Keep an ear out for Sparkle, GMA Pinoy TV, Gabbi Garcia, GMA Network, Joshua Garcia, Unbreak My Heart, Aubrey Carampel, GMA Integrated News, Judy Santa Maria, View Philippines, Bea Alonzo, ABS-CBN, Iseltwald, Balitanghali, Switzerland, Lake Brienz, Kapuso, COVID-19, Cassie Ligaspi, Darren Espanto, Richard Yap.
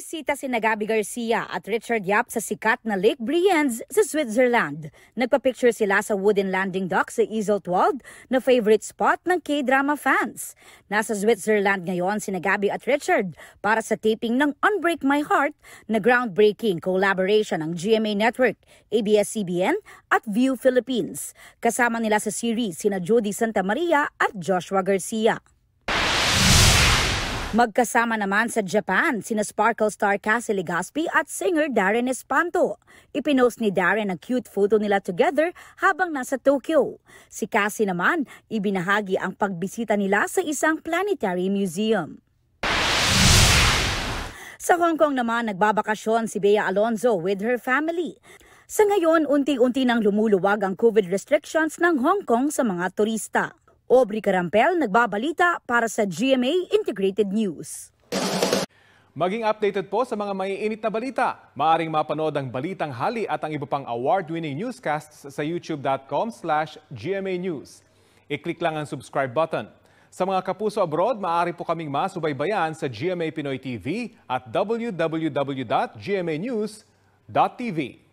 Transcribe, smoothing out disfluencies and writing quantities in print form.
Bumibisita si Gabbi Garcia at Richard Yap sa sikat na Lake Brienz sa Switzerland. Nagpa-picture sila sa wooden landing dock sa Iseltwald na favorite spot ng K-drama fans. Nasa Switzerland ngayon si Gabbi at Richard para sa taping ng Unbreak My Heart na groundbreaking collaboration ng GMA Network, ABS-CBN at View Philippines. Kasama nila sa series sina Judy Santa Maria at Joshua Garcia. Magkasama naman sa Japan, sina Sparkle star Cassie Ligaspi at singer Darren Espanto. Ipinost ni Darren ang cute photo nila together habang nasa Tokyo. Si Cassie naman, ibinahagi ang pagbisita nila sa isang planetary museum. Sa Hong Kong naman, nagbabakasyon si Bea Alonzo with her family. Sa ngayon, unti-unti nang lumuluwag ang COVID restrictions ng Hong Kong sa mga turista. Aubrey Carampel nagbabalita para sa GMA Integrated News. Maging updated po sa mga maiinit na balita. Maaring mapanood ang Balitang Hali at ang iba pang award-winning newscasts sa youtube.com/GMA News. I-click lang ang subscribe button. Sa mga kapuso abroad, maaari po kaming masubaybayan sa GMA Pinoy TV at www.gmanews.tv.